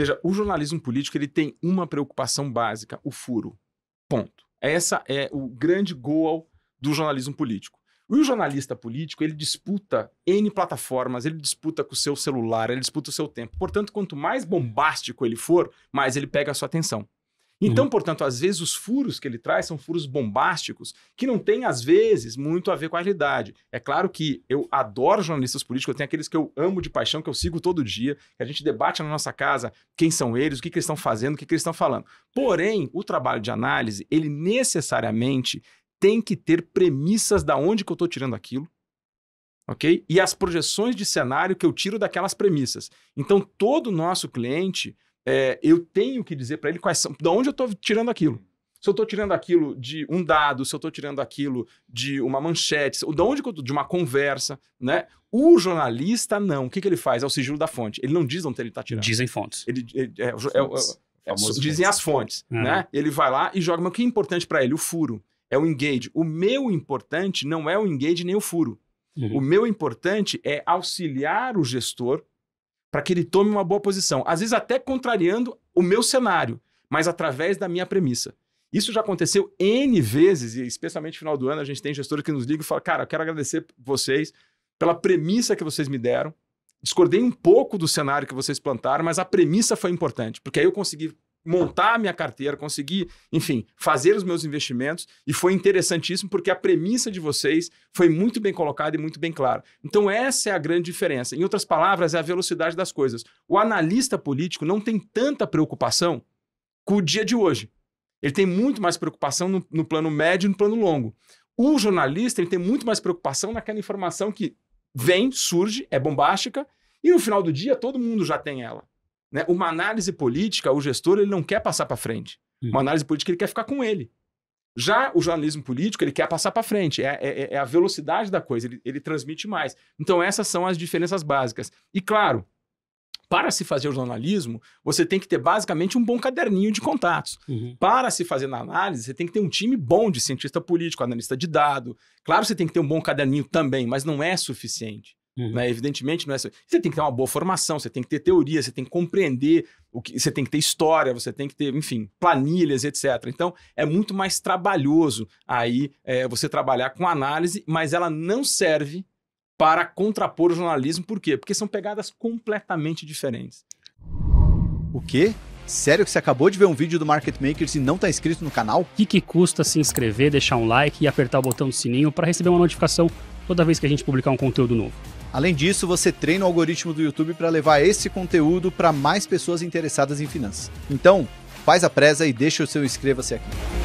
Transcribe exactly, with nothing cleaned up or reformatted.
Veja, o jornalismo político ele tem uma preocupação básica, o furo. Ponto. Essa é o grande goal do jornalismo político. E o jornalista político, ele disputa N plataformas, ele disputa com o seu celular, ele disputa o seu tempo. Portanto, quanto mais bombástico ele for, mais ele pega a sua atenção. Então, uhum. portanto, às vezes os furos que ele traz são furos bombásticos, que não tem, às vezes, muito a ver com a realidade. É claro que eu adoro jornalistas políticos, eu tenho aqueles que eu amo de paixão, que eu sigo todo dia, que a gente debate na nossa casa quem são eles, o que, que eles estão fazendo, o que, que eles estão falando. Porém, o trabalho de análise, ele necessariamente tem que ter premissas da onde que eu estou tirando aquilo, ok? E as projeções de cenário que eu tiro daquelas premissas. Então, todo o nosso cliente, é, eu tenho que dizer para ele quais são, de onde eu estou tirando aquilo. Se eu estou tirando aquilo de um dado, se eu estou tirando aquilo de uma manchete, de onde que eu tô, de uma conversa, né? O jornalista não. O que, que ele faz? É o sigilo da fonte. Ele não diz onde ele está tirando. Dizem fontes. Ele, ele, é, fontes. É, é, é, dizem as fontes, uhum. né? Ele vai lá e joga, mas o que é importante para ele? O furo. É o engage. O meu importante não é o engage nem o furo. Uhum. O meu importante é auxiliar o gestor para que ele tome uma boa posição. Às vezes até contrariando o meu cenário, mas através da minha premissa. Isso já aconteceu N vezes, e especialmente no final do ano a gente tem gestores que nos ligam e falam, cara, eu quero agradecer vocês pela premissa que vocês me deram. Discordei um pouco do cenário que vocês plantaram, mas a premissa foi importante, porque aí eu consegui montar a minha carteira, conseguir, enfim, fazer os meus investimentos, e foi interessantíssimo porque a premissa de vocês foi muito bem colocada e muito bem clara. Então essa é a grande diferença. Em outras palavras, é a velocidade das coisas. O analista político não tem tanta preocupação com o dia de hoje. Ele tem muito mais preocupação no, no plano médio e no plano longo. O jornalista ele tem muito mais preocupação naquela informação que vem, surge, é bombástica, e no final do dia todo mundo já tem ela. Né? Uma análise política, o gestor ele não quer passar para frente. Uhum. Uma análise política ele quer ficar com ele. Já o jornalismo político ele quer passar para frente. É, é, é a velocidade da coisa, ele, ele transmite mais. Então essas são as diferenças básicas. E claro, para se fazer o jornalismo, você tem que ter basicamente um bom caderninho de contatos. Uhum. Para se fazer na análise, você tem que ter um time bom de cientista político, analista de dado. Claro, você tem que ter um bom caderninho também, mas não é suficiente. Uhum. Né? Evidentemente, não é só... Você tem que ter uma boa formação, você tem que ter teoria, você tem que compreender, o que... você tem que ter história, você tem que ter, enfim, planilhas, etcétera. Então, é muito mais trabalhoso aí é, você trabalhar com análise, mas ela não serve para contrapor o jornalismo. Por quê? Porque são pegadas completamente diferentes. O quê? Sério que você acabou de ver um vídeo do Market Makers e não está inscrito no canal? O que, que custa se inscrever, deixar um like e apertar o botão do sininho para receber uma notificação toda vez que a gente publicar um conteúdo novo? Além disso, você treina o algoritmo do YouTube para levar esse conteúdo para mais pessoas interessadas em finanças. Então, faz a presa e deixa o seu inscreva-se aqui.